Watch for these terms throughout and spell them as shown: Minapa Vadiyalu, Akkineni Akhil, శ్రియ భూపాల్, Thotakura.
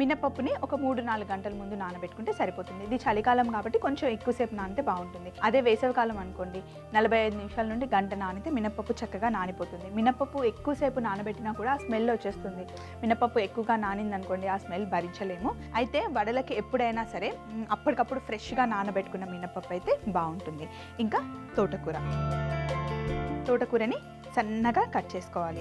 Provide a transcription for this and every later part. మినపప్పుని ఒక 3-4 గంటల ముందు నానబెట్టుకుంటే సరిపోతుంది. ఇది చలికాలం కాబట్టి కొంచెం ఎక్కువ సేపు నానితే బాగుంటుంది. అదే వేసవికాలం అనుకోండి 45 నిమిషాల నుండి గంట నానితే మినపప్పు చక్కగా నానిపోతుంది. మినపప్పు ఎక్కువ సేపు నానబెట్టినా కూడా ఆ స్మెల్ వచ్చేస్తుంది. మినపప్పు ఎక్కువగా నానింది అనుకోండి ఆ స్మెల్ భరించలేము. అయితే వడలకి ఎప్పుడైనా సరే అప్పటికప్పుడు ఫ్రెష్గా నానబెట్టుకున్న మినపప్పు అయితే బాగుంటుంది. ఇంకా తోటకూరని సన్నగా కట్ చేసుకోవాలి.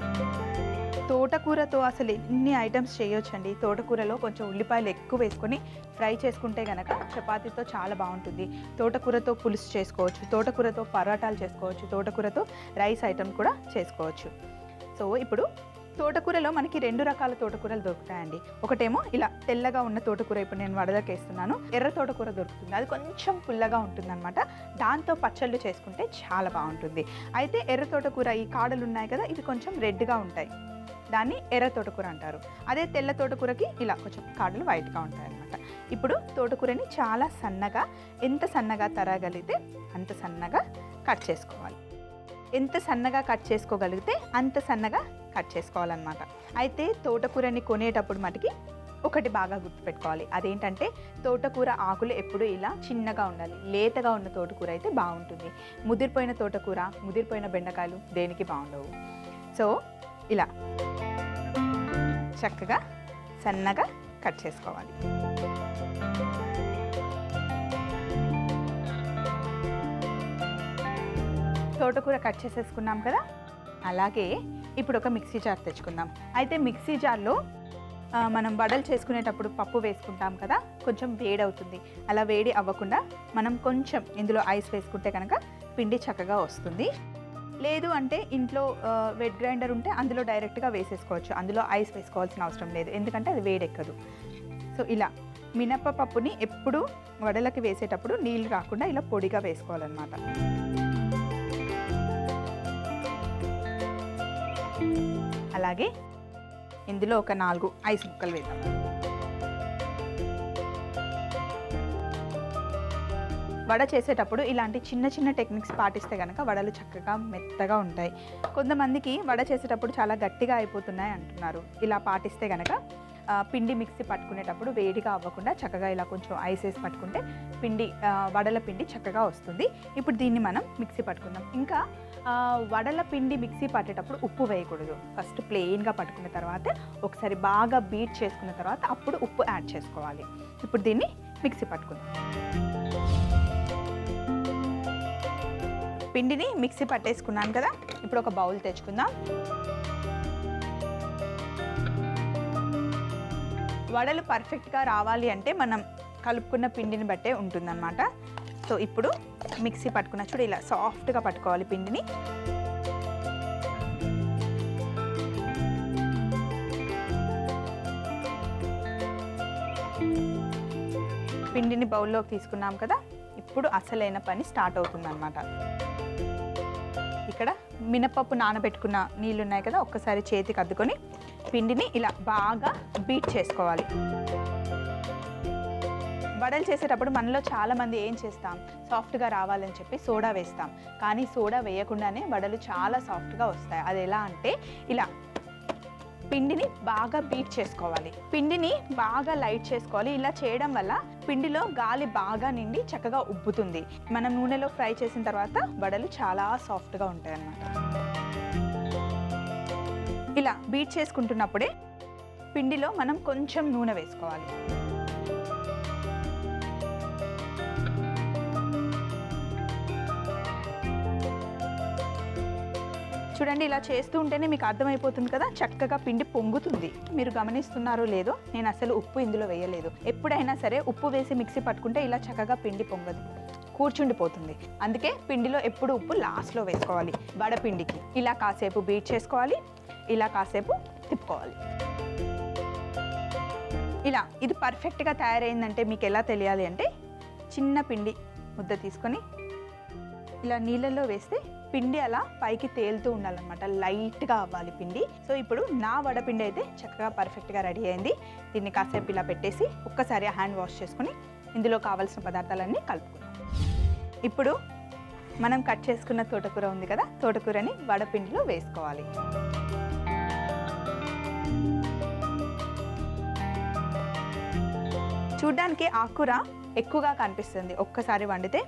తోటకూరతో అసలు ఎన్ని ఐటమ్స్ చేయొచ్చండి. తోటకూరలో కొంచెం ఉల్లిపాయలు ఎక్కువ వేసుకొని ఫ్రై చేసుకుంటే కనుక చపాతీతో చాలా బాగుంటుంది. తోటకూరతో పులుసు చేసుకోవచ్చు, తోటకూరతో పరోటాలు చేసుకోవచ్చు, తోటకూరతో రైస్ ఐటమ్ కూడా చేసుకోవచ్చు. సో ఇప్పుడు తోటకూరలో మనకి 2 రకాల తోటకూరలు దొరుకుతాయండి. ఒకటేమో ఇలా తెల్లగా ఉన్న తోటకూర, ఇప్పుడు నేను వడలకి వేస్తున్నాను, ఎర్ర తోటకూర దొరుకుతుంది. అది కొంచెం పుల్లగా ఉంటుందన్నమాట. దాంతో పచ్చళ్ళు చేసుకుంటే చాలా బాగుంటుంది. అయితే ఎర్ర తోటకూర ఈ కాడలు ఉన్నాయి కదా, ఇవి కొంచెం రెడ్గా ఉంటాయి, దాన్ని ఎర్ర తోటకూర అంటారు. అదే తెల్ల తోటకూరకి ఇలా కొంచెం కాడలు వైట్గా ఉంటాయి అన్నమాట. ఇప్పుడు తోటకూరని చాలా సన్నగా, ఎంత సన్నగా తరగలిగితే అంత సన్నగా కట్ చేసుకోవాలి. ఎంత సన్నగా కట్ చేసుకోగలిగితే అంత సన్నగా కట్ చేసుకోవాలన్నమాట. అయితే తోటకూరని కొనేటప్పుడు మటుకి ఒకటి బాగా గుర్తుపెట్టుకోవాలి. అదేంటంటే తోటకూర ఆకులు ఎప్పుడు ఇలా చిన్నగా ఉండాలి. లేతగా ఉన్న తోటకూర అయితే బాగుంటుంది. ముదిరిపోయిన తోటకూర, ముదిరిపోయిన బెండకాయలు దేనికి బాగుండవు. సో ఇలా చక్కగా సన్నగా కట్ చేసుకోవాలి. తోటకూర కట్ చేసేసుకున్నాం కదా. అలాగే ఇప్పుడు ఒక మిక్సీ జార్ తెచ్చుకుందాం. అయితే మిక్సీ జార్లో మనం వడలు చేసుకునేటప్పుడు పప్పు వేసుకుంటాం కదా, కొంచెం వేడి అవుతుంది. అలా వేడి అవ్వకుండా మనం కొంచెం ఇందులో ఐస్ వేసుకుంటే కనుక పిండి చక్కగా వస్తుంది. లేదు అంటే ఇంట్లో వెట్ గ్రైండర్ ఉంటే అందులో డైరెక్ట్గా వేసేసుకోవచ్చు. అందులో ఐస్ వేసుకోవాల్సిన అవసరం లేదు, ఎందుకంటే అది వేడెక్కదు. సో ఇలా మినపప్పుని ఎప్పుడు వడలకి వేసేటప్పుడు నీళ్ళు రాకుండా ఇలా పొడిగా వేసుకోవాలన్నమాట. అలాగే ఇందులో ఒక 4 ఐస్ ముక్కలు వేద్దాం. వడ చేసేటప్పుడు ఇలాంటి చిన్న చిన్న టెక్నిక్స్ పాటిస్తే కనుక వడలు చక్కగా మెత్తగా ఉంటాయి. కొంతమందికి వడ చేసేటప్పుడు చాలా గట్టిగా అయిపోతున్నాయి అంటున్నారు. ఇలా పాటిస్తే కనుక పిండి మిక్సీ పట్టుకునేటప్పుడు వేడిగా అవ్వకుండా చక్కగా ఇలా కొంచెం ఐస్ వేసి పట్టుకుంటే పిండి, వడల పిండి చక్కగా వస్తుంది. ఇప్పుడు దీన్ని మనం మిక్సీ పట్టుకుందాం. ఇంకా వడల పిండి మిక్సీ పట్టేటప్పుడు ఉప్పు వేయకూడదు. ఫస్ట్ ప్లెయిన్గా పట్టుకున్న తర్వాత ఒకసారి బాగా బీట్ చేసుకున్న తర్వాత అప్పుడు ఉప్పు యాడ్ చేసుకోవాలి. ఇప్పుడు దీన్ని మిక్సీ పట్టుకుందాం. పిండిని మిక్సీ పట్టేసుకున్నాను కదా. ఇప్పుడు ఒక బౌల్ తెచ్చుకుందాం. వడలు పర్ఫెక్ట్గా రావాలి అంటే మనం కలుపుకున్న పిండిని బట్టే ఉంటుందన్నమాట. సో ఇప్పుడు మిక్సీ పట్టుకున్న చూడు, ఇలా సాఫ్ట్గా పట్టుకోవాలి పిండిని. పిండిని బౌల్లోకి తీసుకున్నాం కదా. ఇప్పుడు అసలైన పని స్టార్ట్ అవుతుందన్నమాట. ఇక్కడ మినపప్పు నానబెట్టుకున్న నీళ్ళు ఉన్నాయి కదా, ఒక్కసారి చేతికి అద్దుకొని పిండిని ఇలా బాగా బీట్ చేసుకోవాలి. వడలు చేసేటప్పుడు మనలో చాలామంది ఏం చేస్తాం, సాఫ్ట్గా రావాలని చెప్పి సోడా వేస్తాం. కానీ సోడా వేయకుండానే వడలు చాలా సాఫ్ట్గా వస్తాయి. అది ఎలా అంటే ఇలా పిండిని బాగా బీట్ చేసుకోవాలి, పిండిని బాగా లైట్ చేసుకోవాలి. ఇలా చేయడం వల్ల పిండిలో గాలి బాగా నిండి చక్కగా ఉబ్బుతుంది. మనం నూనెలో ఫ్రై చేసిన తర్వాత వడలు చాలా సాఫ్ట్గా ఉంటాయి అన్నమాట. ఇలా బీట్ చేసుకుంటున్నప్పుడే పిండిలో మనం కొంచెం నూనె వేసుకోవాలి. చూడండి, ఇలా చేస్తూ ఉంటేనే మీకు అర్థమైపోతుంది కదా, చక్కగా పిండి పొంగుతుంది. మీరు గమనిస్తున్నారో లేదో, నేను అసలు ఉప్పు ఇందులో వేయలేదు. ఎప్పుడైనా సరే ఉప్పు వేసి మిక్సీ పట్టుకుంటే ఇలా చక్కగా పిండి పొంగదు, కూర్చుండిపోతుంది. అందుకే పిండిలో ఎప్పుడు ఉప్పు లాస్ట్లో వేసుకోవాలి. వడపిండికి ఇలా కాసేపు బీట్ చేసుకోవాలి, ఇలా కాసేపు తిప్పుకోవాలి. ఇలా ఇది పర్ఫెక్ట్గా తయారైందంటే మీకు ఎలా తెలియాలి అంటే, చిన్న పిండి ముద్ద తీసుకొని ఇలా నీళ్ళల్లో వేస్తే పిండి అలా పైకి తేలుతూ ఉండాలన్నమాట. లైట్గా అవ్వాలి పిండి. సో ఇప్పుడు నా వడపిండి అయితే చక్కగా పర్ఫెక్ట్గా రెడీ అయింది. దీన్ని కాసేపు ఇలా పెట్టేసి ఒక్కసారి హ్యాండ్ వాష్ చేసుకుని ఇందులో కావాల్సిన పదార్థాలన్నీ కలుపుకున్నాం. ఇప్పుడు మనం కట్ చేసుకున్న తోటకూర ఉంది కదా, తోటకూరని వడపిండిలో వేసుకోవాలి. చూడడానికి ఆకుకూర ఎక్కువగా కనిపిస్తుంది ఒక్కసారి వండితే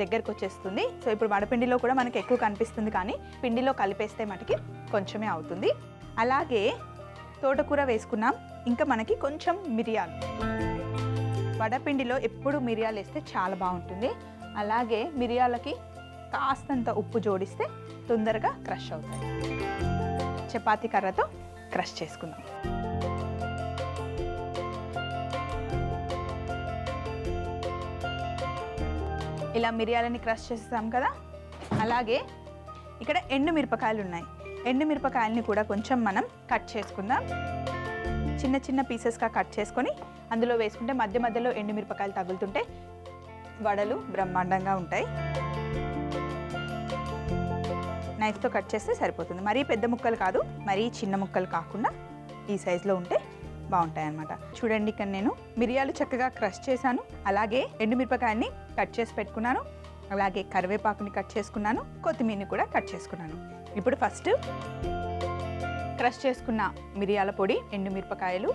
దగ్గరికి వచ్చేస్తుంది సో ఇప్పుడు వడపిండిలో కూడా మనకి ఎక్కువ కనిపిస్తుంది కానీ పిండిలో కలిపేస్తే మటికి కొంచెమే అవుతుంది అలాగే తోటకూర వేసుకున్నాం ఇంకా మనకి కొంచెం మిరియాలు వడపిండిలో ఎప్పుడు మిరియాలు వేస్తే చాలా బాగుంటుంది అలాగే మిరియాలకి కాస్తంత ఉప్పు జోడిస్తే తొందరగా క్రష్ అవుతుంది చపాతీ కర్రతో క్రష్ చేసుకుందాం ఇలా మిరియాలని క్రష్ చేసాం కదా అలాగే ఇక్కడ ఎండు మిరపకాయలు ఉన్నాయి ఎండు మిరపకాయల్ని కూడా కొంచెం మనం కట్ చేసుకుందాం చిన్న చిన్న పీసెస్గా కట్ చేసుకొని అందులో వేసుకుంటే మధ్య మధ్యలో ఎండు మిరపకాయలు తగులుతుంటే వడలు బ్రహ్మాండంగా ఉంటాయి నైఫ్తో కట్ చేస్తే సరిపోతుంది మరీ పెద్ద ముక్కలు కాదు మరీ చిన్న ముక్కలు కాకుండా ఈ సైజులో ఉంటే బాగుంటాయి అన్నమాట చూడండి ఇక్కడ నేను మిరియాలు చక్కగా క్రష్ చేశాను అలాగే ఎండుమిరపకాయని కట్ చేసి పెట్టుకున్నాను అలాగే కరివేపాకుని కట్ చేసుకున్నాను కొత్తిమీరని కూడా కట్ చేసుకున్నాను ఇప్పుడు ఫస్ట్ క్రష్ చేసుకున్న మిరియాల పొడి ఎండుమిరపకాయలు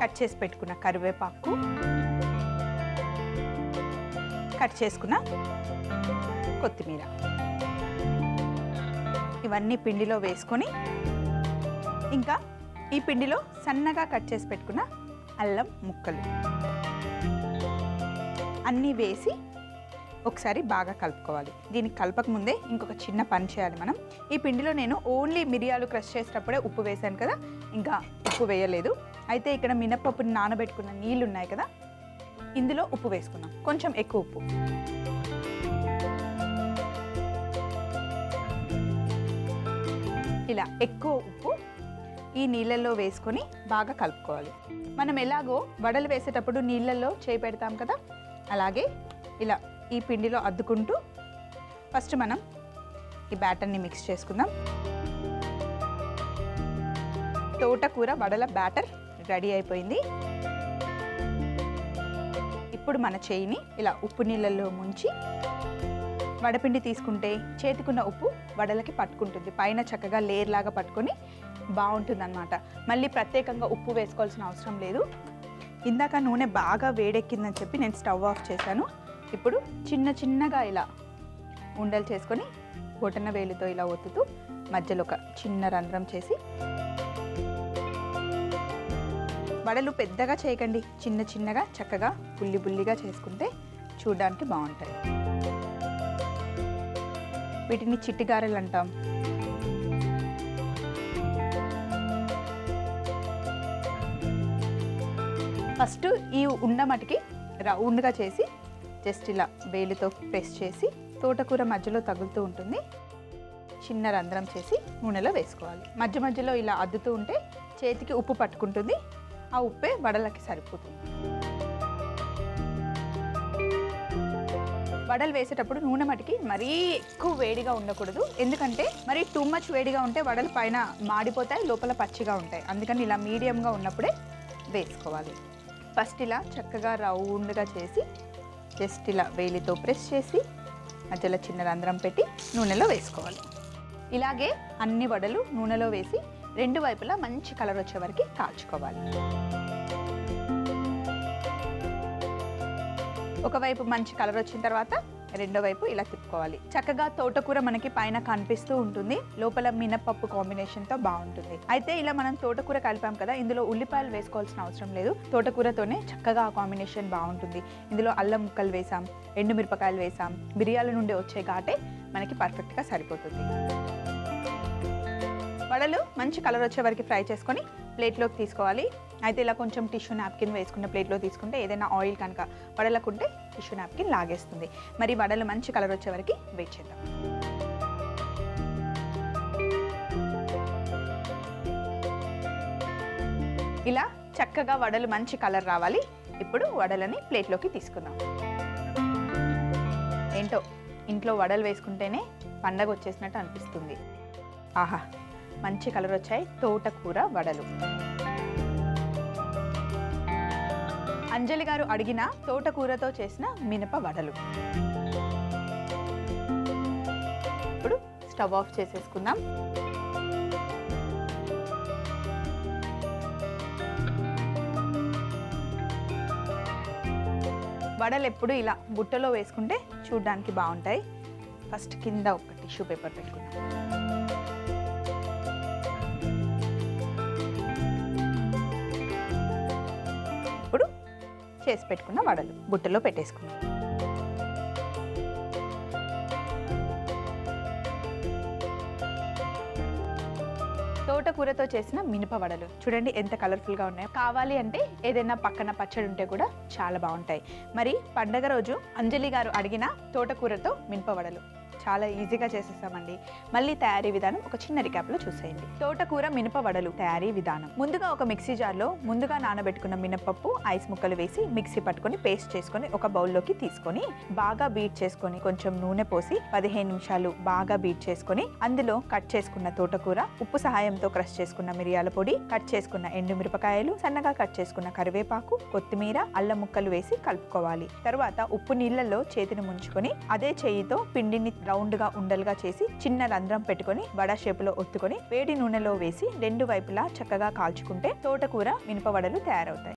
కట్ చేసి పెట్టుకున్న కరివేపాకు కట్ చేసుకున్న కొత్తిమీర ఇవన్నీ పిండిలో వేసుకొని ఇంకా ఈ పిండిలో సన్నగా కట్ చేసి పెట్టుకున్న అల్లం ముక్కలు అన్నీ వేసి ఒకసారి బాగా కలుపుకోవాలి దీనికి కలపకముందే ఇంకొక చిన్న పని చేయాలి మనం ఈ పిండిలో నేను ఓన్లీ మిరియాలు క్రష్ చేసేటప్పుడే ఉప్పు వేసాను కదా ఇంకా ఉప్పు వేయలేదు అయితే ఇక్కడ మినప్పప్పుని నానబెట్టుకున్న నీళ్ళు ఉన్నాయి కదా ఇందులో ఉప్పు వేసుకున్నాం కొంచెం ఎక్కువ ఉప్పు ఇలా ఎక్కువ ఉప్పు ఈ నీళ్ళల్లో వేసుకొని బాగా కలుపుకోవాలి మనం ఎలాగో వడలు వేసేటప్పుడు నీళ్ళల్లో చేయి పెడతాం కదా అలాగే ఇలా ఈ పిండిలో అద్దుకుంటూ ఫస్ట్ మనం ఈ బ్యాటర్ని మిక్స్ చేసుకుందాం తోటకూర వడల బ్యాటర్ రెడీ అయిపోయింది ఇప్పుడు మన చేయిని ఇలా ఉప్పు నీళ్ళల్లో ముంచి వడపిండి తీసుకుంటే చేతికున్న ఉప్పు వడలకి పట్టుకుంటుంది పైన చక్కగా లేయర్ లాగా పట్టుకొని బాగుంటుందన్నమాట మళ్ళీ ప్రత్యేకంగా ఉప్పు వేసుకోవాల్సిన అవసరం లేదు ఇందాక నూనె బాగా వేడెక్కిందని చెప్పి నేను స్టవ్ ఆఫ్ చేశాను ఇప్పుడు చిన్న చిన్నగా ఇలా ఉండలు చేసుకొని బొటన వేలుతో ఇలా ఒత్తుతూ మధ్యలో ఒక చిన్న రంధ్రం చేసి వడలు పెద్దగా చేయకండి చిన్న చిన్నగా చక్కగా బుల్లి బుల్లిగా చేసుకుంటే చూడడానికి బాగుంటాయి వీటిని చిట్టిగారెలు అంటాం ఫస్ట్ ఈ ఉండ మటికి రౌండ్గా చేసి జస్ట్ ఇలా వేలితో ప్రెస్ చేసి తోటకూర మధ్యలో తగులుతూ ఉంటుంది చిన్న రంధ్రం చేసి నూనెలో వేసుకోవాలి మధ్య మధ్యలో ఇలా అద్దుతూ ఉంటే చేతికి ఉప్పు పట్టుకుంటుంది ఆ ఉప్పే వడలకి సరిపోతుంది వడలు వేసేటప్పుడు నూనె మటికి మరీ ఎక్కువ వేడిగా ఉండకూడదు ఎందుకంటే మరీ టూ మచ్ వేడిగా ఉంటే వడలు పైన మాడిపోతాయి లోపల పచ్చిగా ఉంటాయి అందుకని ఇలా మీడియంగా ఉన్నప్పుడే వేసుకోవాలి ఫస్ట్ ఇలా చక్కగా రౌండ్గా చేసి జస్ట్ ఇలా వేలితో ప్రెస్ చేసి మధ్యలో చిన్న రంధ్రం పెట్టి నూనెలో వేసుకోవాలి ఇలాగే అన్ని వడలు నూనెలో వేసి రెండు వైపులా మంచి కలర్ వచ్చే వరకు కాల్చుకోవాలి ఒకవైపు మంచి కలర్ వచ్చిన తర్వాత రెండో వైపు ఇలా తిప్పుకోవాలి చక్కగా తోటకూర మనకి పైన కనిపిస్తూ ఉంటుంది లోపల మినపప్పు కాంబినేషన్తో బాగుంటుంది అయితే ఇలా మనం తోటకూర కలిపాం కదా ఇందులో ఉల్లిపాయలు వేసుకోవాల్సిన అవసరం లేదు తోటకూరతోనే చక్కగా ఆ కాంబినేషన్ బాగుంటుంది ఇందులో అల్లం ముక్కలు వేసాం ఎండుమిరపకాయలు వేసాం బిర్యాల నుండి వచ్చే ఘాటే మనకి పర్ఫెక్ట్గా సరిపోతుంది వడలు మంచి కలర్ వచ్చే వరకు ఫ్రై చేసుకొని ప్లేట్లోకి తీసుకోవాలి అయితే ఇలా కొంచెం టిష్యూ నాప్కిన్ వేసుకున్న ప్లేట్లో తీసుకుంటే ఏదైనా ఆయిల్ కనుక వడలకుంటే టిష్యూ నాప్కిన్ లాగేస్తుంది మరి వడలు మంచి కలర్ వచ్చే వరకు వెయిట్ చేద్దాం ఇలా చక్కగా వడలు మంచి కలర్ రావాలి ఇప్పుడు వడలని ప్లేట్లోకి తీసుకుందాం ఏంటో ఇంట్లో వడలు వేసుకుంటేనే పండగ వచ్చేసినట్టు అనిపిస్తుంది ఆహా మంచి కలర్ వచ్చాయి తోటకూర వడలు అంజలి గారు అడిగిన తోటకూరతో చేసిన మినప వడలు ఇప్పుడు స్టవ్ ఆఫ్ చేసేసుకుందాం వడలు ఎప్పుడు ఇలా బుట్టలో వేసుకుంటే చూడడానికి బాగుంటాయి. ఫస్ట్ కింద ఒక టిష్యూ పేపర్ పెట్టుకుందాం. ఇప్పుడు చేసి పెట్టుకున్న వడలు బుట్టలో పెట్టేసుకుందాం. తోటకూరతో చేసిన మినప వడలు చూడండి ఎంత కలర్ఫుల్గా ఉన్నాయో. కావాలి అంటే ఏదైనా పక్కన పచ్చడి ఉంటే కూడా చాలా బాగుంటాయి. మరి పండగ రోజు అంజలి గారు అడిగిన తోటకూరతో మినప వడలు చాలా ఈజీగా చేసేస్తామండి. మళ్ళీ తయారీ విధానం ఒక చిన్న రికాప్లో చూసేయండి. తోటకూర మినప వడలు తయారీ విధానం. ముందుగా ఒక మిక్సీ జార్లో ముందుగా నానబెట్టుకున్న మినపప్పు ఐస్ ముక్కలు వేసి మిక్సీ పట్టుకొని పేస్ట్ చేసుకొని ఒక బౌల్లోకి తీసుకొని బాగా బీట్ చేసుకొని కొంచెం నూనె పోసి 15 నిమిషాలు బాగా బీట్ చేసుకొని అందులో కట్ చేసుకున్న తోటకూర, ఉప్పు సహాయంతో క్రష్ చేసుకున్న మిరియాల పొడి, కట్ చేసుకున్న ఎండు మిరపకాయలు, సన్నగా కట్ చేసుకున్న కరివేపాకు, కొత్తిమీర, అల్లం ముక్కలు వేసి కలుపుకోవాలి. తర్వాత ఉప్పు నీళ్లలో చేతిని ముంచుకొని అదే చేయితో పిండిని రౌండ్గా ఉండలుగా చేసి చిన్న రంధ్రం పెట్టుకొని వడ షేపులో ఒత్తుకొని వేడి నూనెలో వేసి రెండు వైపులా చక్కగా కాల్చుకుంటే తోటకూర మినప వడలు తయారవుతాయి.